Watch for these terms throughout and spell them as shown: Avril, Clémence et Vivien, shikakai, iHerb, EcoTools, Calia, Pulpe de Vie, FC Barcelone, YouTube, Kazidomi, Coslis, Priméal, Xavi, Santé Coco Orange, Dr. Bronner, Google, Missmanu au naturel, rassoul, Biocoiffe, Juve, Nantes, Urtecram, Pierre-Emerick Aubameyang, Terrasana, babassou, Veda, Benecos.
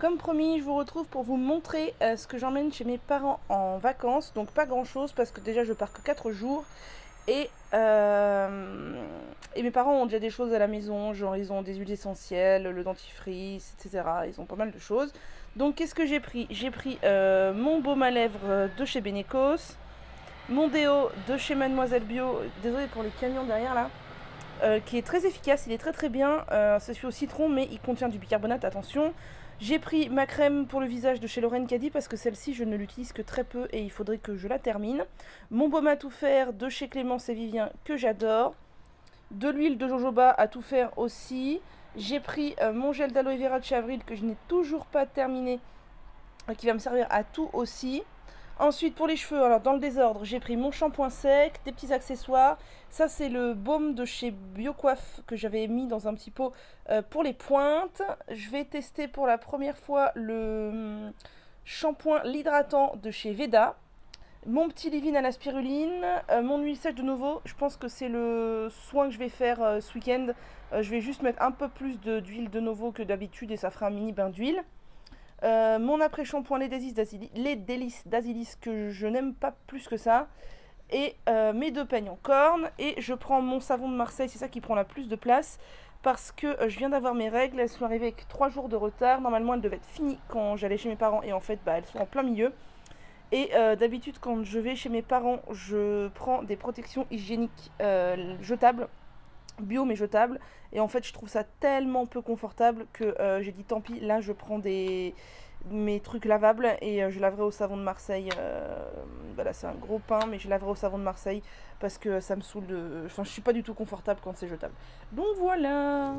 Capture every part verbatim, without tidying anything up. Comme promis, je vous retrouve pour vous montrer euh, ce que j'emmène chez mes parents en vacances. Donc pas grand chose parce que déjà je pars que quatre jours et, euh, et mes parents ont déjà des choses à la maison, genre ils ont des huiles essentielles, le dentifrice, et cetera. Ils ont pas mal de choses. Donc qu'est-ce que j'ai pris? J'ai pris euh, mon baume à lèvres de chez Benecos, mon déo de chez Mademoiselle Bio, désolé pour les camions derrière là, euh, qui est très efficace, il est très très bien, euh, c'est celui au citron mais il contient du bicarbonate, attention. J'ai pris ma crème pour le visage de chez Lorraine Caddy parce que celle-ci je ne l'utilise que très peu et il faudrait que je la termine. Mon baume à tout faire de chez Clémence et Vivien que j'adore. De l'huile de jojoba à tout faire aussi. J'ai pris euh, mon gel d'aloe vera de chez Avril que je n'ai toujours pas terminé et qui va me servir à tout aussi. Ensuite pour les cheveux, alors dans le désordre, j'ai pris mon shampoing sec, des petits accessoires. Ça c'est le baume de chez Biocoiffe que j'avais mis dans un petit pot euh, pour les pointes. Je vais tester pour la première fois le shampoing l'hydratant de chez Veda. Mon petit leave-in à la spiruline, euh, mon huile sèche de nouveau. Je pense que c'est le soin que je vais faire euh, ce week-end. Euh, je vais juste mettre un peu plus d'huile de, de nouveau que d'habitude et ça fera un mini bain d'huile. Euh, mon après-shampoing, les délices d'Asilis que je n'aime pas plus que ça. Et euh, mes deux peignes en corne. Et je prends mon savon de Marseille, c'est ça qui prend la plus de place. Parce que euh, je viens d'avoir mes règles, elles sont arrivées avec trois jours de retard. Normalement elles devaient être finies quand j'allais chez mes parents et en fait bah, elles sont en plein milieu. Et euh, d'habitude quand je vais chez mes parents, je prends des protections hygiéniques euh, jetables. Bio mais jetable, et en fait je trouve ça tellement peu confortable que euh, j'ai dit tant pis, là je prends des mes trucs lavables et euh, je laverai au savon de Marseille, euh, voilà c'est un gros pain mais je laverai au savon de Marseille parce que ça me saoule de... enfin je suis pas du tout confortable quand c'est jetable, donc voilà.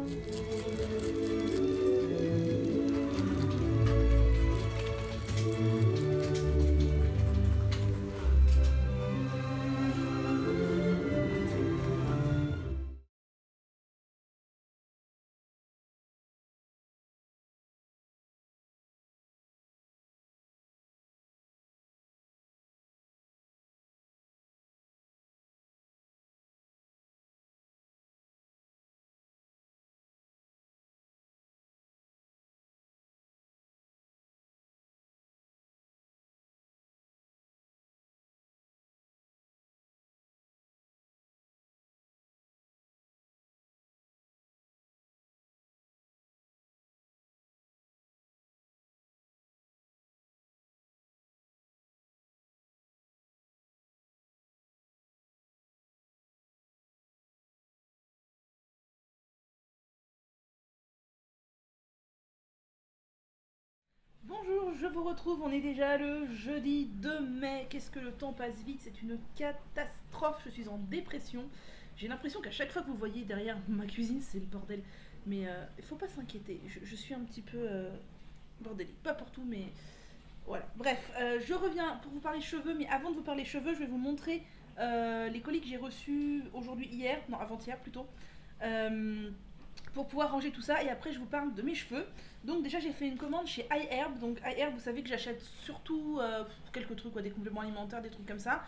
Bonjour, je vous retrouve, on est déjà le jeudi deux mai, qu'est-ce que le temps passe vite, c'est une catastrophe, je suis en dépression. J'ai l'impression qu'à chaque fois que vous voyez derrière ma cuisine, c'est le bordel. Mais euh, faut pas s'inquiéter, je, je suis un petit peu euh, bordélique, pas partout mais voilà. Bref, euh, je reviens pour vous parler cheveux, mais avant de vous parler cheveux, je vais vous montrer euh, les colis que j'ai reçus aujourd'hui, hier, non avant-hier plutôt. Euh, pour pouvoir ranger tout ça et après je vous parle de mes cheveux. Donc déjà j'ai fait une commande chez iHerb, donc iHerb vous savez que j'achète surtout euh, quelques trucs quoi, des compléments alimentaires, des trucs comme ça.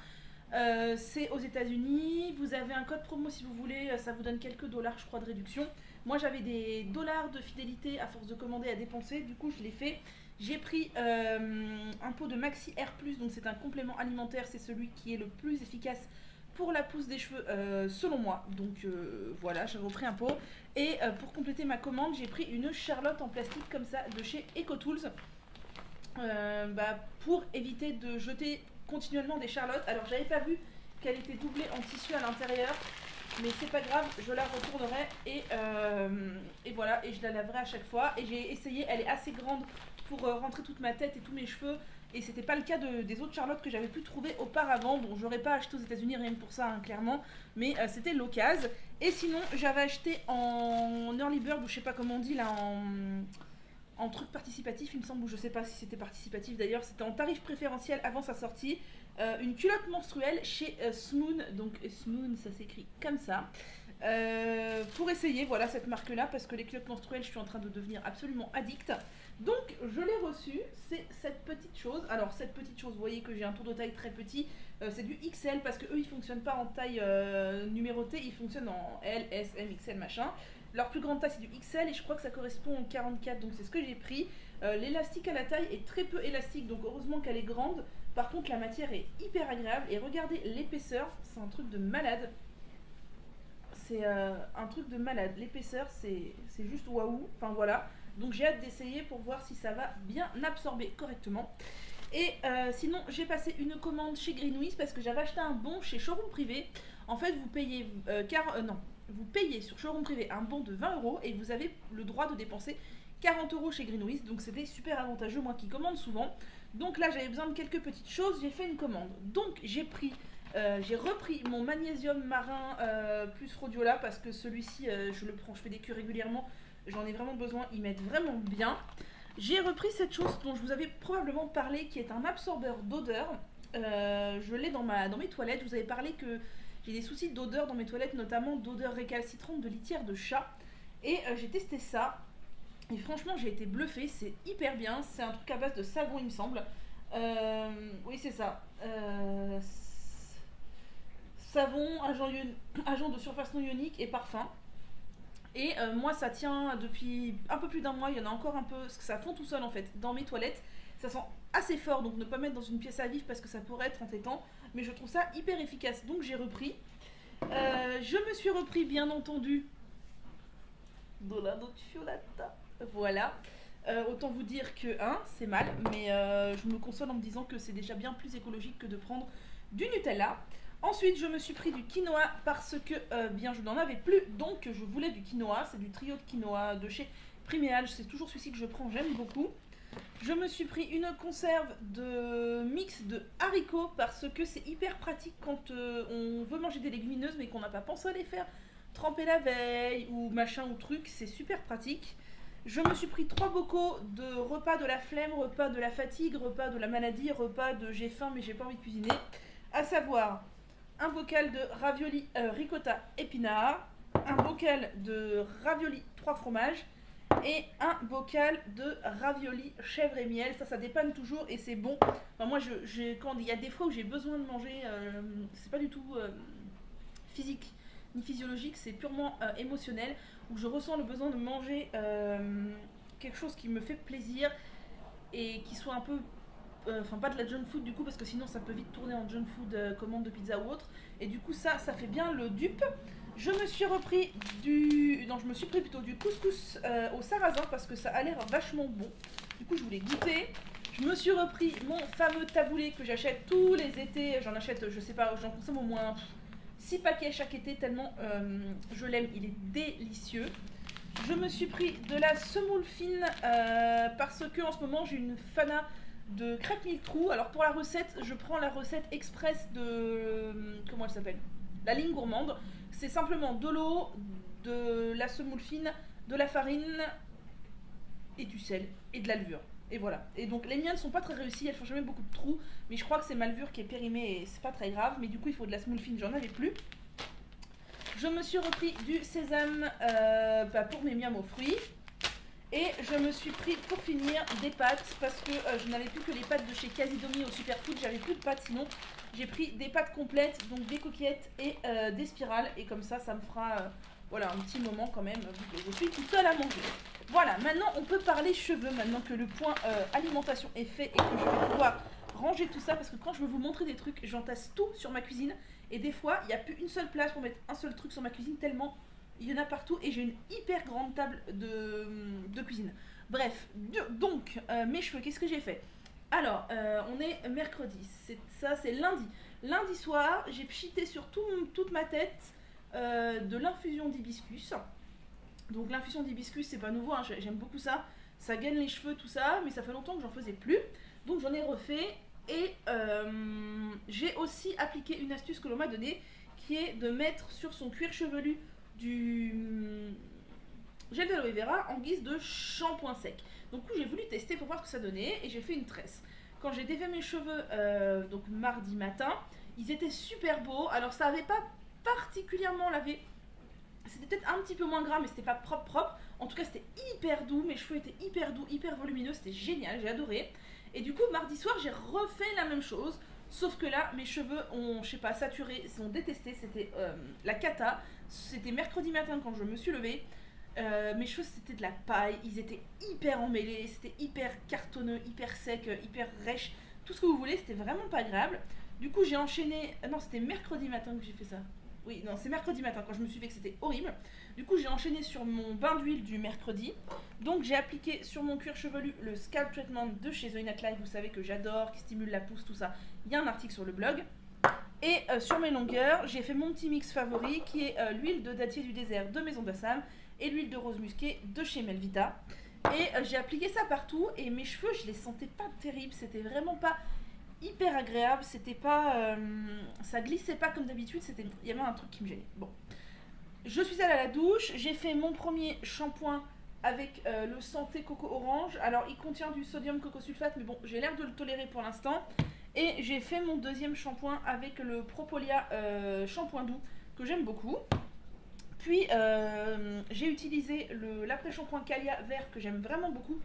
Euh, c'est aux États-Unis, vous avez un code promo si vous voulez, ça vous donne quelques dollars je crois de réduction. Moi j'avais des dollars de fidélité à force de commander à dépenser, du coup je l'ai fait. J'ai pris euh, un pot de Maxi Air Plus, donc c'est un complément alimentaire, c'est celui qui est le plus efficace pour la pousse des cheveux euh, selon moi, donc euh, voilà j'ai repris un pot et euh, pour compléter ma commande j'ai pris une charlotte en plastique comme ça de chez EcoTools euh, bah, pour éviter de jeter continuellement des charlottes. Alors j'avais pas vu qu'elle était doublée en tissu à l'intérieur mais c'est pas grave, je la retournerai et, euh, et voilà et je la laverai à chaque fois et j'ai essayé, elle est assez grande pour euh, rentrer toute ma tête et tous mes cheveux. Et c'était pas le cas de, des autres charlottes que j'avais pu trouver auparavant. Bon, j'aurais pas acheté aux États-Unis rien que pour ça, hein, clairement. Mais euh, c'était l'occasion. Et sinon, j'avais acheté en early bird, ou je sais pas comment on dit, là, en, en truc participatif, il me semble, ou je sais pas si c'était participatif d'ailleurs. C'était en tarif préférentiel avant sa sortie. Euh, une culotte menstruelle chez euh, Smoon. Donc, Smoon, ça s'écrit comme ça. Euh, pour essayer, voilà, cette marque-là, parce que les culottes menstruelles, je suis en train de devenir absolument addict. Donc, je l'ai reçue, c'est cette petite chose. Alors, cette petite chose, vous voyez que j'ai un tour de taille très petit. Euh, c'est du X L, parce que eux, ils fonctionnent pas en taille euh, numérotée, ils fonctionnent en L, S, M, X L, machin. Leur plus grande taille, c'est du X L, et je crois que ça correspond au quarante-quatre, donc c'est ce que j'ai pris. Euh, l'élastique à la taille est très peu élastique, donc heureusement qu'elle est grande. Par contre, la matière est hyper agréable. Et regardez l'épaisseur, c'est un truc de malade. C'est euh, un truc de malade. L'épaisseur, c'est juste waouh. Enfin voilà. Donc j'ai hâte d'essayer pour voir si ça va bien absorber correctement. Et euh, sinon, j'ai passé une commande chez Greenwise parce que j'avais acheté un bon chez Showroom privé. En fait, vous payez euh, car euh, non, vous payez sur Showroom privé un bon de vingt euros et vous avez le droit de dépenser quarante euros chez Greenwise. Donc c'était super avantageux, moi qui commande souvent. Donc là, j'avais besoin de quelques petites choses, j'ai fait une commande. Donc j'ai pris, euh, j'ai repris mon magnésium marin euh, plus rhodiola parce que celui-ci, euh, je le prends, je fais des cures régulièrement. J'en ai vraiment besoin, ils m'aident vraiment bien. J'ai repris cette chose dont je vous avais probablement parlé, qui est un absorbeur d'odeur. Euh, je l'ai dans, dans mes toilettes. Je vous avais parlé que j'ai des soucis d'odeur dans mes toilettes, notamment d'odeur récalcitrante de litière de chat. Et euh, j'ai testé ça. Et franchement, j'ai été bluffée. C'est hyper bien. C'est un truc à base de savon, il me semble. Euh, oui, c'est ça. Euh, savon, agent, agent de surface non ionique et parfum. Et euh, moi ça tient depuis un peu plus d'un mois, il y en a encore un peu, parce que ça fond tout seul en fait, dans mes toilettes. Ça sent assez fort, donc ne pas mettre dans une pièce à vivre parce que ça pourrait être entêtant. Mais je trouve ça hyper efficace, donc j'ai repris. Euh, je me suis repris bien entendu. Dola Fiolata. Voilà. Euh, autant vous dire que un, hein, c'est mal, mais euh, je me console en me disant que c'est déjà bien plus écologique que de prendre du Nutella. Ensuite, je me suis pris du quinoa parce que euh, bien je n'en avais plus, donc je voulais du quinoa. C'est du trio de quinoa de chez Priméal, c'est toujours celui-ci que je prends, j'aime beaucoup. Je me suis pris une conserve de mix de haricots parce que c'est hyper pratique quand euh, on veut manger des légumineuses mais qu'on n'a pas pensé à les faire tremper la veille ou machin ou truc, c'est super pratique. Je me suis pris trois bocaux de repas de la flemme, repas de la fatigue, repas de la maladie, repas de j'ai faim mais j'ai pas envie de cuisiner, à savoir un bocal de ravioli euh, ricotta épinard, un bocal de ravioli trois fromages et un bocal de ravioli chèvre et miel. Ça, ça dépanne toujours et c'est bon. Enfin, moi, je, je, quand il y a des fois où j'ai besoin de manger, euh, c'est pas du tout euh, physique ni physiologique, c'est purement euh, émotionnel, où je ressens le besoin de manger euh, quelque chose qui me fait plaisir et qui soit un peu... Enfin, pas de la junk food du coup, parce que sinon ça peut vite tourner en junk food, euh, commande de pizza ou autre. Et du coup ça, ça fait bien le dupe. Je me suis repris du... Non, je me suis pris plutôt du couscous euh, au sarrasin parce que ça a l'air vachement bon. Du coup je voulais goûter. Je me suis repris mon fameux taboulé que j'achète tous les étés. J'en achète, je sais pas, j'en consomme au moins six paquets chaque été tellement euh, je l'aime, il est délicieux. Je me suis pris de la semoule fine euh, parce que en ce moment j'ai une fana de crêpes mille trous. Alors pour la recette, je prends la recette express de... Comment elle s'appelle? La ligne gourmande. C'est simplement de l'eau, de la semoule fine, de la farine, et du sel, et de la levure. Et voilà. Et donc les miennes ne sont pas très réussies, elles font jamais beaucoup de trous, mais je crois que c'est ma levure qui est périmée et c'est pas très grave. Mais du coup il faut de la semoule fine, j'en avais plus. Je me suis repris du sésame euh, bah pour mes miams aux fruits. Et je me suis pris pour finir des pâtes parce que euh, je n'avais plus que les pâtes de chez Kazidomi au Superfood, j'avais plus de pâtes sinon. J'ai pris des pâtes complètes, donc des coquillettes et euh, des spirales. Et comme ça, ça me fera euh, voilà, un petit moment quand même, vu que je suis toute seule à manger. Voilà, maintenant on peut parler cheveux, maintenant que le point euh, alimentation est fait et que je vais pouvoir ranger tout ça. Parce que quand je veux vous montrer des trucs, j'entasse tout sur ma cuisine. Et des fois, il n'y a plus une seule place pour mettre un seul truc sur ma cuisine tellement... il y en a partout et j'ai une hyper grande table de, de cuisine. Bref, donc, euh, mes cheveux, qu'est-ce que j'ai fait? Alors, euh, on est mercredi, c'est ça, c'est lundi. Lundi soir, j'ai pchité sur tout, toute ma tête euh, de l'infusion d'hibiscus. Donc l'infusion d'hibiscus, c'est pas nouveau, hein, j'aime beaucoup ça. Ça gaine les cheveux, tout ça, mais ça fait longtemps que j'en faisais plus. Donc j'en ai refait et euh, j'ai aussi appliqué une astuce que l'on m'a donnée, qui est de mettre sur son cuir chevelu du gel d'aloe vera en guise de shampoing sec. Donc j'ai voulu tester pour voir ce que ça donnait et j'ai fait une tresse. Quand j'ai défait mes cheveux euh, donc mardi matin, ils étaient super beaux. Alors ça n'avait pas particulièrement lavé, c'était peut-être un petit peu moins gras mais c'était pas propre propre. En tout cas c'était hyper doux, mes cheveux étaient hyper doux, hyper volumineux, c'était génial, j'ai adoré. Et du coup mardi soir j'ai refait la même chose. Sauf que là, mes cheveux ont, je sais pas, saturé, ils ont détesté, c'était euh, la cata. C'était mercredi matin quand je me suis levée. Euh, mes cheveux c'était de la paille, ils étaient hyper emmêlés, c'était hyper cartonneux, hyper sec, hyper rêche, tout ce que vous voulez, c'était vraiment pas agréable. Du coup j'ai enchaîné, non c'était mercredi matin que j'ai fait ça, oui non c'est mercredi matin quand je me suis fait que c'était horrible. Du coup j'ai enchaîné sur mon bain d'huile du mercredi, donc j'ai appliqué sur mon cuir chevelu le scalp treatment de chez Oyna Clay, vous savez que j'adore, qui stimule la pousse, tout ça, il y a un article sur le blog. Et euh, sur mes longueurs, j'ai fait mon petit mix favori qui est euh, l'huile de dattier du désert de Maison d'Assam et l'huile de rose musquée de chez Melvita. Et euh, j'ai appliqué ça partout et mes cheveux, je les sentais pas terribles, c'était vraiment pas hyper agréable, c'était pas... Euh, ça glissait pas comme d'habitude, c'était, il y avait un truc qui me gênait. Bon, je suis allée à la douche, j'ai fait mon premier shampoing avec euh, le Santé Coco Orange. Alors il contient du sodium cocosulfate mais bon, j'ai l'air de le tolérer pour l'instant. Et j'ai fait mon deuxième shampoing avec le Propolia euh, shampoing doux que j'aime beaucoup. Puis euh, j'ai utilisé l'après-shampoing Calia vert que j'aime vraiment beaucoup.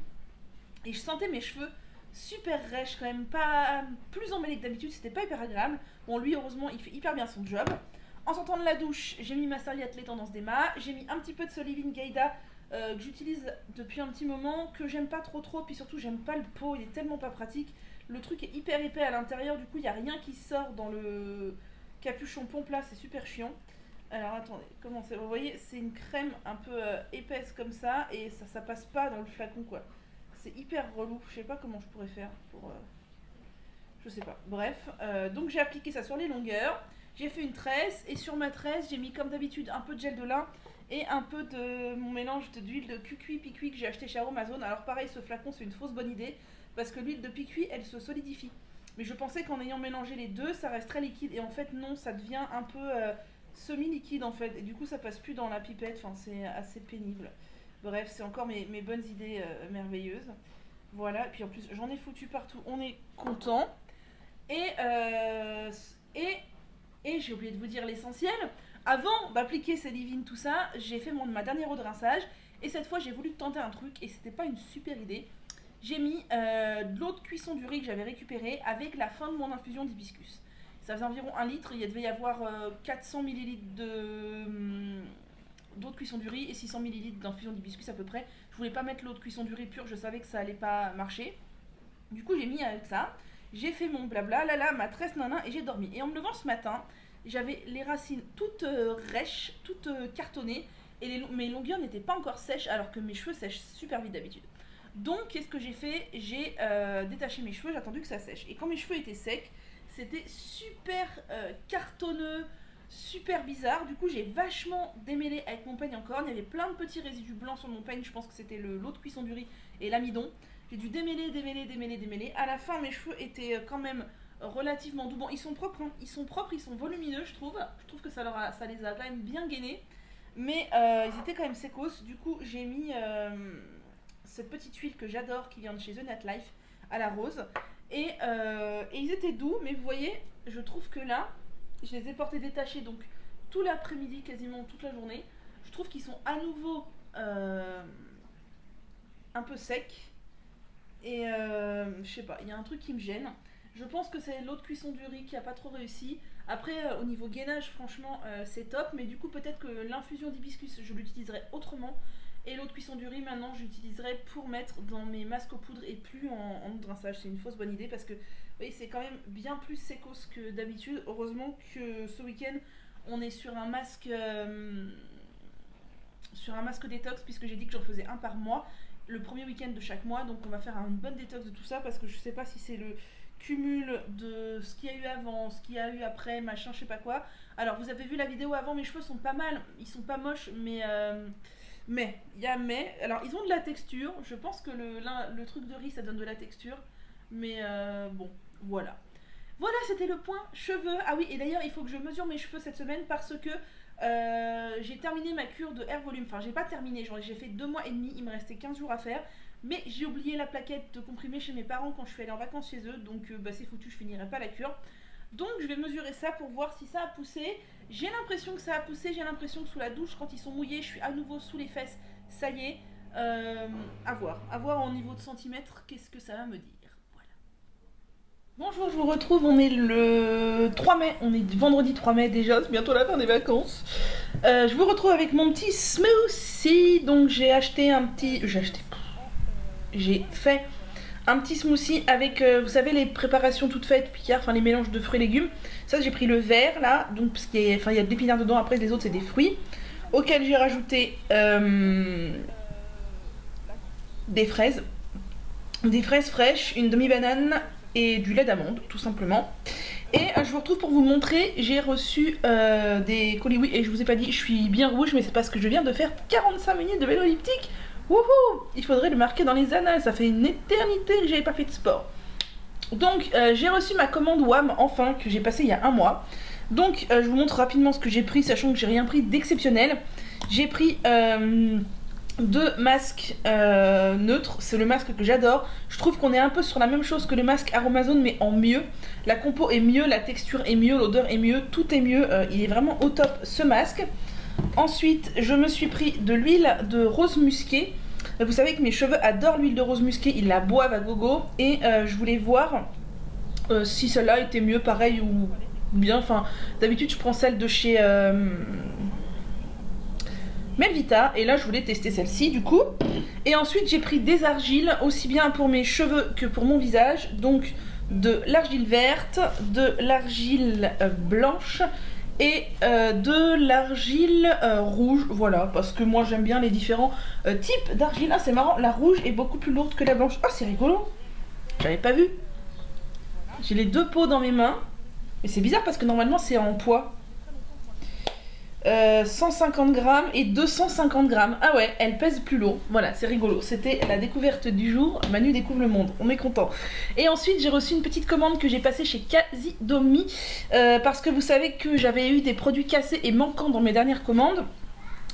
Et je sentais mes cheveux super rêches quand même, pas plus emmêlés que d'habitude, c'était pas hyper agréable. Bon lui heureusement il fait hyper bien son job. En sortant de la douche j'ai mis ma serviette les tendances d'Emma, j'ai mis un petit peu de Solivine Gaïda euh, que j'utilise depuis un petit moment, que j'aime pas trop trop, puis surtout j'aime pas le pot, il est tellement pas pratique. Le truc est hyper épais à l'intérieur, du coup il n'y a rien qui sort dans le capuchon pompe là, c'est super chiant. Alors attendez, comment c'est, vous voyez c'est une crème un peu euh, épaisse comme ça et ça, ça passe pas dans le flacon quoi. C'est hyper relou, je sais pas comment je pourrais faire pour... Euh... Je sais pas, bref. Euh, donc j'ai appliqué ça sur les longueurs, j'ai fait une tresse et sur ma tresse j'ai mis comme d'habitude un peu de gel de lin et un peu de mon mélange d'huile de cucuy picuy que j'ai acheté chez Amazon. Alors pareil ce flacon c'est une fausse bonne idée. Parce que l'huile de picuy, elle se solidifie. Mais je pensais qu'en ayant mélangé les deux, ça reste très liquide. Et en fait, non, ça devient un peu euh, semi-liquide, en fait. Et du coup, ça passe plus dans la pipette. Enfin, c'est assez pénible. Bref, c'est encore mes, mes bonnes idées euh, merveilleuses. Voilà. Et puis en plus, j'en ai foutu partout. On est content. Et, euh, et, et j'ai oublié de vous dire l'essentiel. Avant d'appliquer ces livines, tout ça, j'ai fait mon, ma dernière eau de rinçage. Et cette fois, j'ai voulu tenter un truc. Et c'était pas une super idée. J'ai mis euh, de l'eau de cuisson du riz que j'avais récupérée avec la fin de mon infusion d'hibiscus. Ça faisait environ un litre, il devait y avoir euh, quatre cents millilitres d'eau de, de cuisson du riz et six cents millilitres d'infusion d'hibiscus à peu près. Je voulais pas mettre l'eau de cuisson du riz pure, je savais que ça allait pas marcher. Du coup j'ai mis avec ça, j'ai fait mon blabla, là là, ma tresse nanin et j'ai dormi. Et en me levant ce matin, j'avais les racines toutes euh, rêches, toutes euh, cartonnées et les, mes longueurs n'étaient pas encore sèches alors que mes cheveux sèchent super vite d'habitude. Donc qu'est-ce que j'ai fait? J'ai euh, détaché mes cheveux, j'ai attendu que ça sèche. Et quand mes cheveux étaient secs, c'était super euh, cartonneux, super bizarre. Du coup j'ai vachement démêlé avec mon peigne encore. Il y avait plein de petits résidus blancs sur mon peigne, je pense que c'était l'eau de cuisson du riz et l'amidon. J'ai dû démêler, démêler, démêler, démêler. À la fin mes cheveux étaient quand même relativement doux. Bon ils sont propres, hein. Ils sont propres, ils sont volumineux je trouve. Je trouve que ça, leur a, ça les a quand même bien gainés. Mais euh, ils étaient quand même sécos, du coup j'ai mis... Euh, cette petite huile que j'adore qui vient de chez The Net Life à la rose et, euh, et ils étaient doux mais vous voyez je trouve que là je les ai portés détachés donc tout l'après-midi quasiment toute la journée je trouve qu'ils sont à nouveau euh, un peu secs et euh, je sais pas il y a un truc qui me gêne je pense que c'est l'eau de cuisson du riz qui a pas trop réussi après euh, au niveau gainage franchement euh, c'est top mais du coup peut-être que l'infusion d'hibiscus je l'utiliserai autrement. Et l'eau de cuisson du riz, maintenant, j'utiliserai pour mettre dans mes masques aux poudres et plus en, en eau de rinçage. C'est une fausse bonne idée parce que, vous voyez, c'est quand même bien plus sécos que d'habitude. Heureusement que ce week-end, on est sur un masque euh, sur un masque détox puisque j'ai dit que j'en faisais un par mois, le premier week-end de chaque mois. Donc, on va faire une bonne détox de tout ça parce que je sais pas si c'est le cumul de ce qu'il y a eu avant, ce qu'il y a eu après, machin, je sais pas quoi. Alors, vous avez vu la vidéo avant, mes cheveux sont pas mal. Ils sont pas moches, mais... Euh, Mais, il y a mais, alors ils ont de la texture, je pense que le, le truc de riz ça donne de la texture, mais euh, bon, voilà. Voilà, c'était le point cheveux, ah oui, et d'ailleurs il faut que je mesure mes cheveux cette semaine parce que euh, j'ai terminé ma cure de hair volume, enfin j'ai pas terminé, j'ai fait deux mois et demi, il me restait quinze jours à faire, mais j'ai oublié la plaquette de comprimé chez mes parents quand je suis allée en vacances chez eux, donc euh, bah, c'est foutu, je finirai pas la cure. Donc je vais mesurer ça pour voir si ça a poussé. J'ai l'impression que ça a poussé, j'ai l'impression que sous la douche, quand ils sont mouillés, je suis à nouveau sous les fesses. Ça y est, euh, à voir. À voir en niveau de centimètres, qu'est-ce que ça va me dire. Voilà. Bonjour, je vous retrouve, on est le trois mai, on est vendredi trois mai déjà, c'est bientôt la fin des vacances. Euh, je vous retrouve avec mon petit smoothie, donc j'ai acheté un petit... j'ai acheté... j'ai fait un petit smoothie avec, euh, vous savez, les préparations toutes faites, Picard, enfin les mélanges de fruits et légumes. Ça, j'ai pris le vert là, donc parce qu'il y a, enfin, il y a de l'épinard dedans, après les autres c'est des fruits, auxquels j'ai rajouté euh, des fraises, des fraises fraîches, une demi-banane, et du lait d'amande tout simplement. Et euh, je vous retrouve pour vous montrer, j'ai reçu euh, des colis. Oui, et je vous ai pas dit, je suis bien rouge, mais c'est parce que je viens de faire quarante-cinq minutes de vélo elliptique. Wouhou, il faudrait le marquer dans les annales, ça fait une éternité que j'avais pas fait de sport. Donc euh, j'ai reçu ma commande W A M enfin, que j'ai passée il y a un mois. Donc euh, je vous montre rapidement ce que j'ai pris, sachant que j'ai rien pris d'exceptionnel. J'ai pris euh, deux masques euh, neutres, c'est le masque que j'adore. Je trouve qu'on est un peu sur la même chose que le masque Aromazone, mais en mieux. La compo est mieux, la texture est mieux, l'odeur est mieux, tout est mieux. Euh, il est vraiment au top ce masque. Ensuite, je me suis pris de l'huile de rose musquée. Vous savez que mes cheveux adorent l'huile de rose musquée, ils la boivent à gogo. Et euh, je voulais voir euh, si celle-là était mieux, pareil ou bien. Enfin, d'habitude, je prends celle de chez... Euh... Melvita, et là je voulais tester celle-ci du coup. Et ensuite j'ai pris des argiles, aussi bien pour mes cheveux que pour mon visage, donc de l'argile verte, de l'argile blanche et euh, de l'argile euh, rouge, voilà, parce que moi j'aime bien les différents euh, types d'argile. Ah, c'est marrant, la rouge est beaucoup plus lourde que la blanche. Ah, c'est rigolo, j'avais pas vu. J'ai les deux pots dans mes mains, mais c'est bizarre parce que normalement c'est en poids. Euh, cent cinquante grammes et deux cent cinquante grammes. Ah ouais, elle pèse plus lourd. Voilà, c'est rigolo. C'était la découverte du jour. Manu découvre le monde. On est content. Et ensuite, j'ai reçu une petite commande que j'ai passée chez Kazidomi euh, parce que vous savez que j'avais eu des produits cassés et manquants dans mes dernières commandes.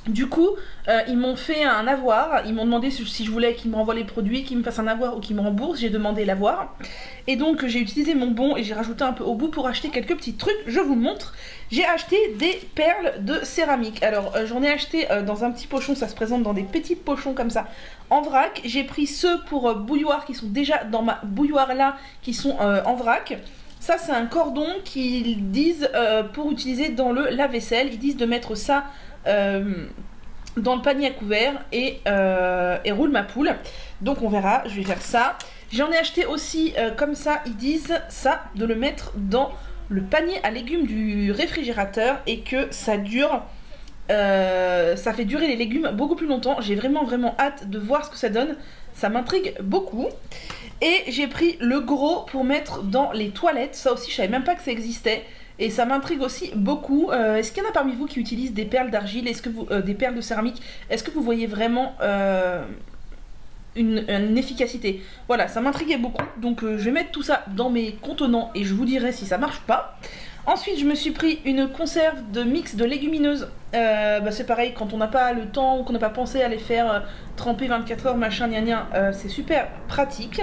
Du coup, euh, ils m'ont fait un avoir. Ils m'ont demandé si je voulais qu'ils me renvoient les produits, qu'ils me fassent un avoir ou qu'ils me remboursent. J'ai demandé l'avoir. Et donc, j'ai utilisé mon bon et j'ai rajouté un peu au bout pour acheter quelques petits trucs. Je vous montre. J'ai acheté des perles de céramique. Alors, euh, j'en ai acheté euh, dans un petit pochon. Ça se présente dans des petits pochons comme ça en vrac. J'ai pris ceux pour euh, bouilloire qui sont déjà dans ma bouilloire là, qui sont euh, en vrac. Ça, c'est un cordon qu'ils disent euh, pour utiliser dans le lave-vaisselle. Ils disent de mettre ça... Euh, dans le panier à couvert et, euh, et roule ma poule. Donc on verra, je vais faire ça. J'en ai acheté aussi euh, comme ça, ils disent ça, de le mettre dans le panier à légumes du réfrigérateur et que ça dure, euh, ça fait durer les légumes beaucoup plus longtemps. J'ai vraiment vraiment hâte de voir ce que ça donne, ça m'intrigue beaucoup. Et j'ai pris le gros pour mettre dans les toilettes, ça aussi je savais même pas que ça existait. Et ça m'intrigue aussi beaucoup. Euh, Est-ce qu'il y en a parmi vous qui utilisent des perles d'argile? Est-ce que vous, euh, des perles de céramique? Est-ce que vous voyez vraiment euh, une, une efficacité? Voilà, ça m'intriguait beaucoup. Donc euh, je vais mettre tout ça dans mes contenants et je vous dirai si ça marche pas. Ensuite, je me suis pris une conserve de mix de légumineuses. Euh, bah, c'est pareil, quand on n'a pas le temps ou qu'on n'a pas pensé à les faire euh, tremper vingt-quatre heures, machin, gna gna, euh, c'est super pratique.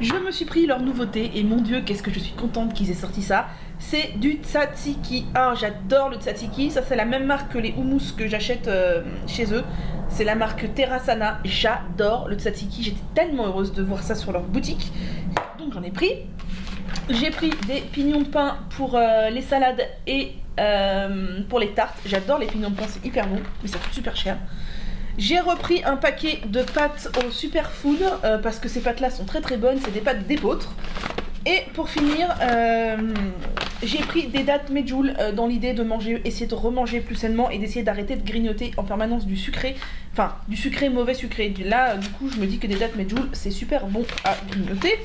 Je me suis pris leur nouveauté et mon dieu, qu'est-ce que je suis contente qu'ils aient sorti ça. C'est du tzatziki. Ah, j'adore le tzatziki. Ça, c'est la même marque que les houmous que j'achète euh, chez eux. C'est la marque Terrasana. J'adore le tzatziki. J'étais tellement heureuse de voir ça sur leur boutique. Donc, j'en ai pris. J'ai pris des pignons de pain pour euh, les salades et euh, pour les tartes. J'adore les pignons de pain. C'est hyper bon. Mais ça coûte super cher. J'ai repris un paquet de pâtes au superfood euh, parce que ces pâtes-là sont très très bonnes. C'est des pâtes d'épeautre. Et pour finir, euh, j'ai pris des dattes medjool euh, dans l'idée de manger, essayer de remanger plus sainement et d'essayer d'arrêter de grignoter en permanence du sucré. Enfin, du sucré, mauvais sucré. Là, euh, du coup, je me dis que des dattes medjool, c'est super bon à grignoter.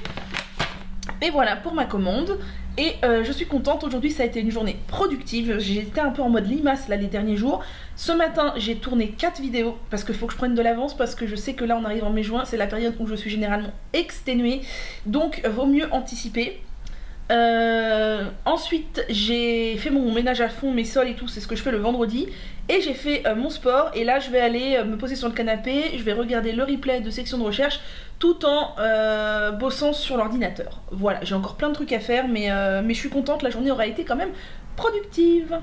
Et voilà pour ma commande. Et euh, je suis contente, aujourd'hui ça a été une journée productive. J'étais un peu en mode limace là les derniers jours. Ce matin j'ai tourné quatre vidéos parce qu'il faut que je prenne de l'avance, parce que je sais que là on arrive en mai-juin, c'est la période où je suis généralement exténuée. Donc vaut mieux anticiper. Euh, ensuite j'ai fait mon ménage à fond, mes sols et tout, c'est ce que je fais le vendredi. Et j'ai fait euh, mon sport et là je vais aller euh, me poser sur le canapé. Je vais regarder le replay de section de recherche tout en euh, bossant sur l'ordinateur. Voilà, j'ai encore plein de trucs à faire, mais, euh, mais je suis contente, la journée aura été quand même productive.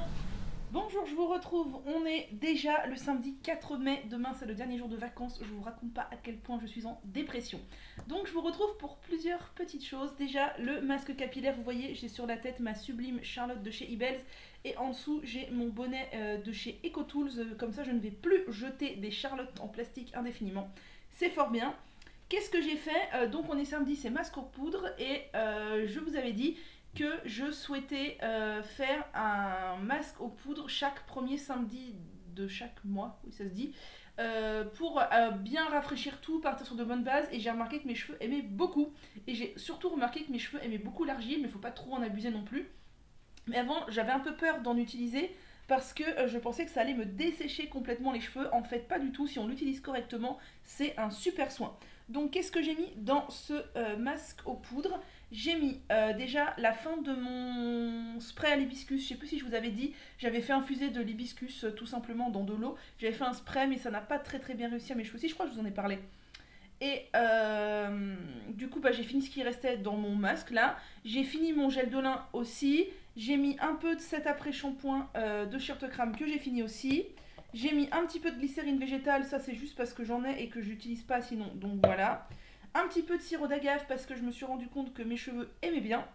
Bonjour, je vous retrouve, on est déjà le samedi quatre mai, demain c'est le dernier jour de vacances, je vous raconte pas à quel point je suis en dépression. Donc je vous retrouve pour plusieurs petites choses, déjà le masque capillaire, vous voyez j'ai sur la tête ma sublime Charlotte de chez Ebells et en dessous j'ai mon bonnet euh, de chez EcoTools, euh, comme ça je ne vais plus jeter des Charlottes en plastique indéfiniment, c'est fort bien. Qu'est-ce que j'ai fait euh, Donc on est samedi, c'est masque aux poudres et euh, je vous avais dit que je souhaitais euh, faire un masque aux poudres chaque premier samedi de chaque mois, oui ça se dit, euh, pour euh, bien rafraîchir tout, partir sur de bonnes bases, et j'ai remarqué que mes cheveux aimaient beaucoup, et j'ai surtout remarqué que mes cheveux aimaient beaucoup l'argile, mais faut pas trop en abuser non plus. Mais avant j'avais un peu peur d'en utiliser parce que euh, je pensais que ça allait me dessécher complètement les cheveux, en fait pas du tout, si on l'utilise correctement c'est un super soin. Donc qu'est-ce que j'ai mis dans ce euh, masque aux poudres? J'ai mis euh, déjà la fin de mon spray à l'hibiscus, je sais plus si je vous avais dit, j'avais fait infuser de l'hibiscus euh, tout simplement dans de l'eau, j'avais fait un spray mais ça n'a pas très très bien réussi à mes cheveux aussi, je crois que je vous en ai parlé. Et euh, du coup bah, j'ai fini ce qui restait dans mon masque là, j'ai fini mon gel de lin aussi, j'ai mis un peu de cet après-shampoing euh, de chez Urtecram que j'ai fini aussi. J'ai mis un petit peu de glycérine végétale, ça c'est juste parce que j'en ai et que je n'utilise pas sinon, donc voilà. Un petit peu de sirop d'agave parce que je me suis rendu compte que mes cheveux aimaient bien.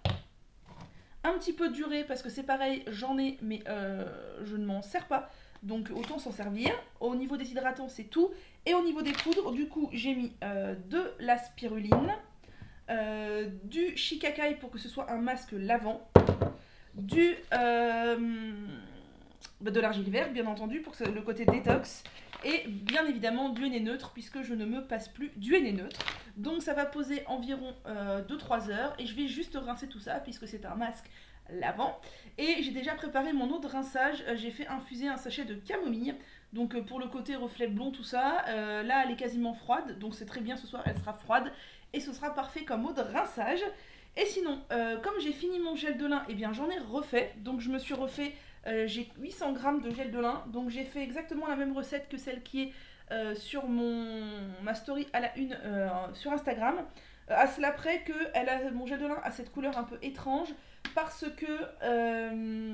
Un petit peu de d'urée parce que c'est pareil, j'en ai mais euh, je ne m'en sers pas, donc autant s'en servir. Au niveau des hydratants c'est tout, et au niveau des poudres du coup j'ai mis euh, de la spiruline, euh, du shikakai pour que ce soit un masque lavant, du... Euh, de l'argile verte bien entendu pour le côté détox, et bien évidemment du henné neutre puisque je ne me passe plus du henné neutre. Donc ça va poser environ euh, deux à trois heures et je vais juste rincer tout ça puisque c'est un masque lavant. Et j'ai déjà préparé mon eau de rinçage, j'ai fait infuser un sachet de camomille, donc euh, pour le côté reflet blond tout ça, euh, là elle est quasiment froide donc c'est très bien, ce soir elle sera froide et ce sera parfait comme eau de rinçage. Et sinon euh, comme j'ai fini mon gel de lin, et eh bien j'en ai refait, donc je me suis refait Euh, j'ai huit cents grammes de gel de lin, donc j'ai fait exactement la même recette que celle qui est euh, sur mon, ma story à la une euh, sur Instagram, euh, à cela près que elle a, mon gel de lin a cette couleur un peu étrange parce que euh,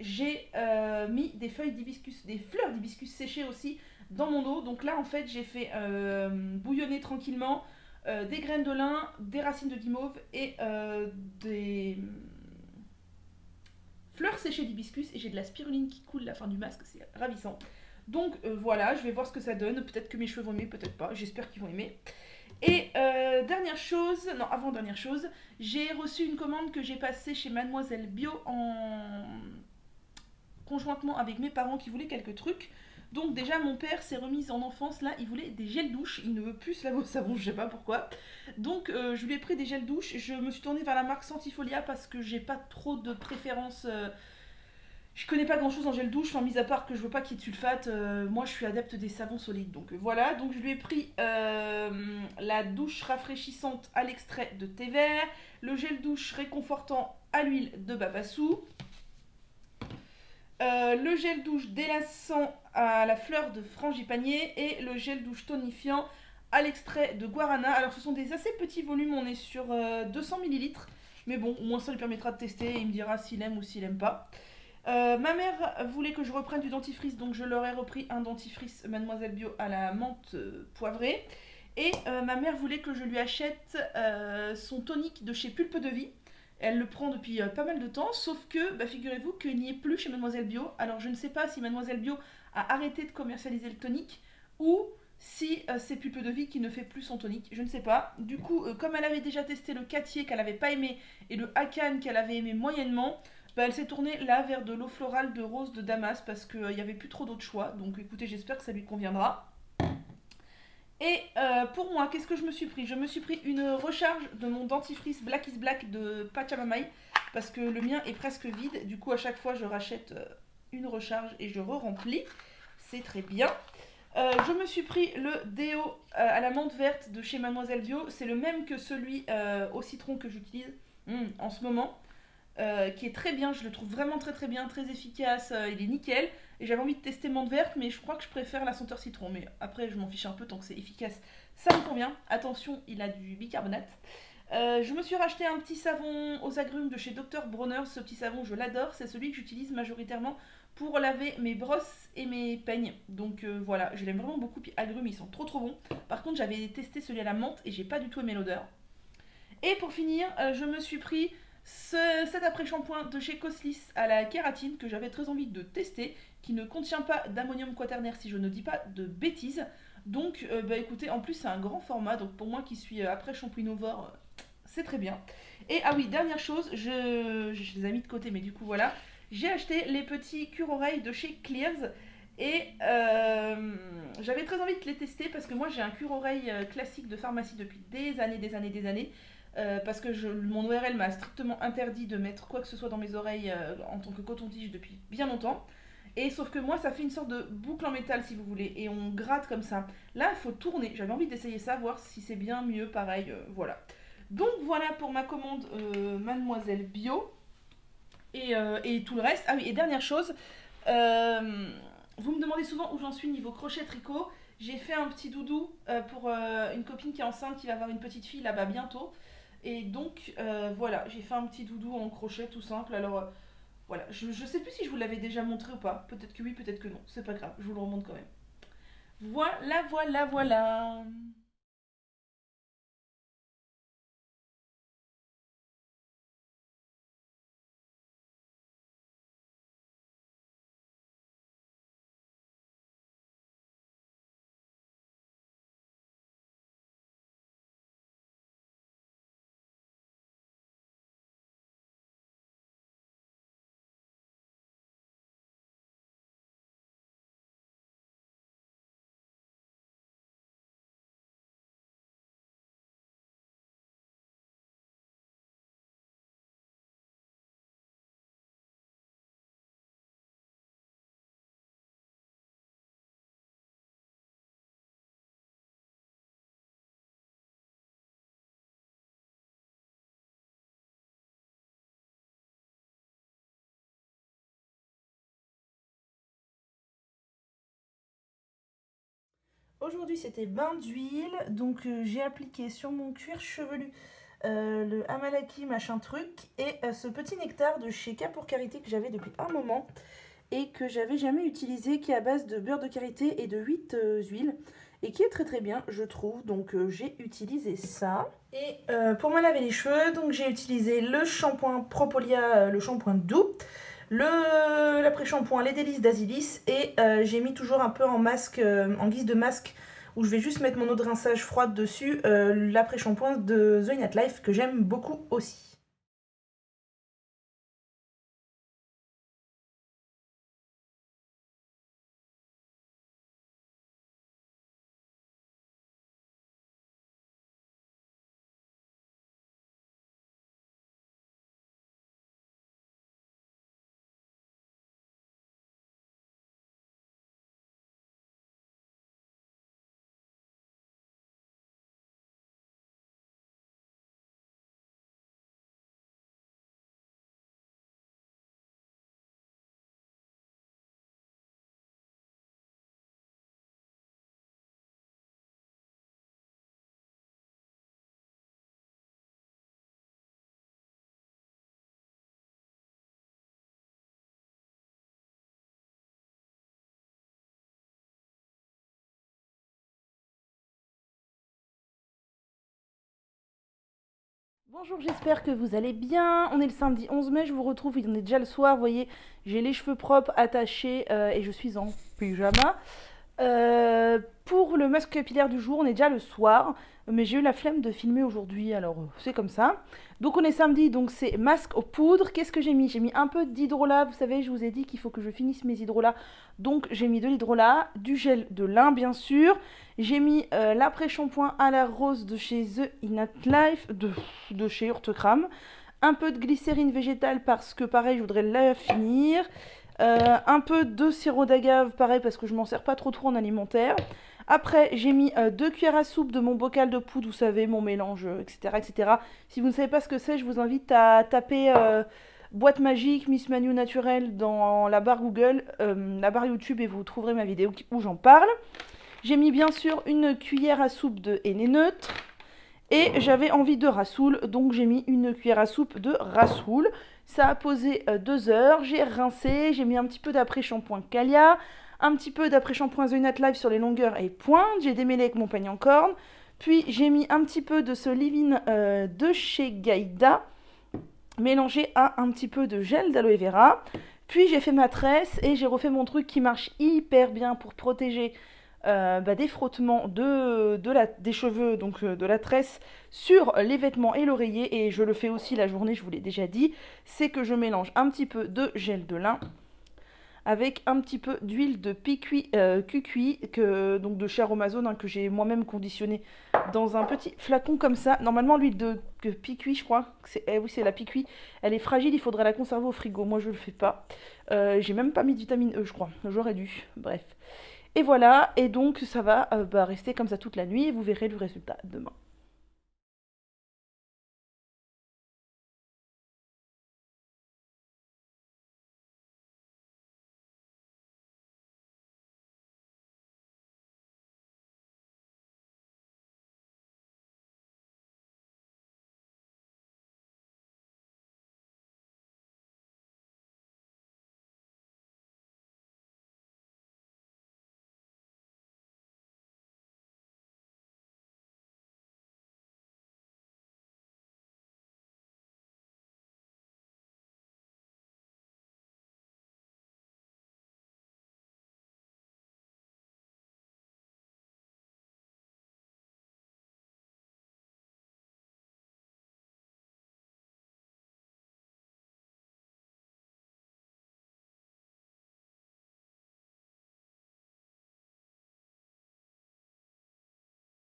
j'ai euh, mis des feuilles d'hibiscus, des fleurs d'hibiscus séchées aussi dans mon eau. Donc là en fait j'ai fait euh, bouillonner tranquillement euh, des graines de lin, des racines de guimauve et euh, des... fleurs séchées d'hibiscus, et j'ai de la spiruline qui coule la fin du masque, c'est ravissant. Donc euh, voilà, je vais voir ce que ça donne, peut-être que mes cheveux vont aimer, peut-être pas, j'espère qu'ils vont aimer. Et euh, dernière chose, non avant dernière chose, j'ai reçu une commande que j'ai passée chez Mademoiselle Bio en... conjointement avec mes parents qui voulaient quelques trucs. Donc déjà mon père s'est remis en enfance là, il voulait des gels douche, il ne veut plus se laver au savon, je sais pas pourquoi. Donc euh, je lui ai pris des gels douche, je me suis tournée vers la marque Santifolia parce que j'ai pas trop de préférence, euh, je connais pas grand chose en gel douche, enfin mis à part que je veux pas qu'il y ait de sulfate, euh, moi je suis adepte des savons solides, donc euh, voilà. Donc je lui ai pris euh, la douche rafraîchissante à l'extrait de thé vert, le gel douche réconfortant à l'huile de babassou, Euh, le gel douche délassant à la fleur de frangipanier et le gel douche tonifiant à l'extrait de guarana. Alors ce sont des assez petits volumes, on est sur euh, deux cents millilitres, mais bon au moins ça lui permettra de tester et il me dira s'il aime ou s'il aime pas. Euh, ma mère voulait que je reprenne du dentifrice, donc je leur ai repris un dentifrice Mademoiselle Bio à la menthe euh, poivrée, et euh, ma mère voulait que je lui achète euh, son tonique de chez Pulpe de Vie. Elle le prend depuis pas mal de temps, sauf que, bah, figurez-vous qu'il n'y est plus chez Mademoiselle Bio. Alors je ne sais pas si Mademoiselle Bio a arrêté de commercialiser le tonique ou si euh, c'est Pulpe de Vie qui ne fait plus son tonique, je ne sais pas. Du coup, euh, comme elle avait déjà testé le Cattier qu'elle n'avait pas aimé et le Hakan qu'elle avait aimé moyennement, bah, elle s'est tournée là vers de l'eau florale de rose de Damas parce qu'il n'y avait plus trop d'autres choix. Donc écoutez, j'espère que ça lui conviendra. Et euh, pour moi, qu'est-ce que je me suis pris? Je me suis pris une recharge de mon dentifrice Black is Black de Pachamamaï parce que le mien est presque vide. Du coup, à chaque fois, je rachète une recharge et je re-remplis. C'est très bien. Euh, je me suis pris le déo euh, à la menthe verte de chez Mademoiselle Bio. C'est le même que celui euh, au citron que j'utilise mmh, en ce moment. Euh, qui est très bien, je le trouve vraiment très très bien, très efficace, euh, il est nickel. Et j'avais envie de tester menthe verte, mais je crois que je préfère la senteur citron. Mais après, je m'en fiche un peu, tant que c'est efficace, ça me convient. Attention, il a du bicarbonate. Euh, je me suis racheté un petit savon aux agrumes de chez docteur Bronner. Ce petit savon, je l'adore, c'est celui que j'utilise majoritairement pour laver mes brosses et mes peignes. Donc euh, voilà, je l'aime vraiment beaucoup. Puis agrumes, ils sont trop trop bons. Par contre, j'avais testé celui à la menthe et j'ai pas du tout aimé l'odeur. Et pour finir, euh, je me suis pris ce, cet après-shampoing de chez Coslis à la kératine que j'avais très envie de tester, qui ne contient pas d'ammonium quaternaire si je ne dis pas de bêtises. Donc euh, bah écoutez, en plus c'est un grand format, donc pour moi qui suis euh, après shampooinovore, euh, c'est très bien. Et ah oui, dernière chose, je, je les ai mis de côté, mais du coup voilà, j'ai acheté les petits cure-oreilles de chez Clears et euh, j'avais très envie de les tester parce que moi j'ai un cure-oreille classique de pharmacie depuis des années, des années, des années. Euh, parce que je, mon O R L m'a strictement interdit de mettre quoi que ce soit dans mes oreilles euh, en tant que coton-tige depuis bien longtemps. Et sauf que moi ça fait une sorte de boucle en métal si vous voulez, et on gratte comme ça. Là il faut tourner, j'avais envie d'essayer ça, voir si c'est bien mieux, pareil, euh, voilà. Donc voilà pour ma commande euh, Mademoiselle Bio et, euh, et tout le reste. Ah oui, et dernière chose, euh, vous me demandez souvent où j'en suis niveau crochet tricot. J'ai fait un petit doudou euh, pour euh, une copine qui est enceinte, qui va avoir une petite fille là-bas bientôt. Et donc euh, voilà, j'ai fait un petit doudou en crochet tout simple. Alors euh, voilà, je, je sais plus si je vous l'avais déjà montré ou pas. Peut-être que oui, peut-être que non. C'est pas grave, je vous le remonte quand même. Voilà, voilà, voilà. Aujourd'hui c'était bain d'huile, donc euh, j'ai appliqué sur mon cuir chevelu euh, le Amalaki machin truc et euh, ce petit nectar de chez Kapoor Karité que j'avais depuis un moment et que j'avais jamais utilisé, qui est à base de beurre de karité et de huit euh, huiles et qui est très très bien je trouve, donc euh, j'ai utilisé ça. Et euh, pour me laver les cheveux, donc j'ai utilisé le shampoing Propolia, euh, le shampoing doux, le l'après-shampoing les délices d'Asilis et euh, j'ai mis toujours un peu en masque, euh, en guise de masque où je vais juste mettre mon eau de rinçage froide dessus, euh, l'après-shampoing de The Net Life que j'aime beaucoup aussi. Bonjour, j'espère que vous allez bien. On est le samedi onze mai, je vous retrouve, il en est déjà le soir, vous voyez, j'ai les cheveux propres, attachés euh, et je suis en pyjama. Euh, pour le masque capillaire du jour, on est déjà le soir, mais j'ai eu la flemme de filmer aujourd'hui, alors c'est comme ça. Donc on est samedi, donc c'est masque aux poudres. Qu'est-ce que j'ai mis? J'ai mis un peu d'hydrolat, vous savez, je vous ai dit qu'il faut que je finisse mes hydrolats, donc j'ai mis de l'hydrolat, du gel de lin bien sûr. J'ai mis euh, l'après-shampoing à la rose de chez The Net Life, de, de chez Urtecram. Un peu de glycérine végétale parce que pareil, je voudrais la finir. Euh, un peu de sirop d'agave, pareil parce que je m'en sers pas trop trop en alimentaire. Après, j'ai mis euh, deux cuillères à soupe de mon bocal de poudre, vous savez, mon mélange, et cetera et cetera. Si vous ne savez pas ce que c'est, je vous invite à taper euh, boîte magique, Miss Manu naturelle dans la barre Google, euh, la barre YouTube et vous trouverez ma vidéo où j'en parle. J'ai mis bien sûr une cuillère à soupe de henné neutre Et j'avais envie de rassoul, donc j'ai mis une cuillère à soupe de rassoul. Ça a posé deux heures, j'ai rincé, j'ai mis un petit peu d'après-shampoing Calia, un petit peu d'après-shampoing The Net Life sur les longueurs et pointes, j'ai démêlé avec mon peigne en corne, puis j'ai mis un petit peu de Solivine euh, de chez Gaïda, mélangé à un petit peu de gel d'aloe vera, puis j'ai fait ma tresse et j'ai refait mon truc qui marche hyper bien pour protéger euh, bah, des frottements de, de la, des cheveux, donc euh, de la tresse, sur les vêtements et l'oreiller, et je le fais aussi la journée, je vous l'ai déjà dit, c'est que je mélange un petit peu de gel de lin avec un petit peu d'huile de picuit euh, cucuit, que, donc de chez Amazon, hein, que j'ai moi-même conditionné dans un petit flacon comme ça. Normalement, l'huile de picuit, je crois, eh oui, c'est la picuit, elle est fragile, il faudrait la conserver au frigo. Moi, je ne le fais pas. Euh, j'ai même pas mis de vitamine E, je crois. J'aurais dû, bref. Et voilà, et donc ça va euh, bah, rester comme ça toute la nuit, et vous verrez le résultat demain.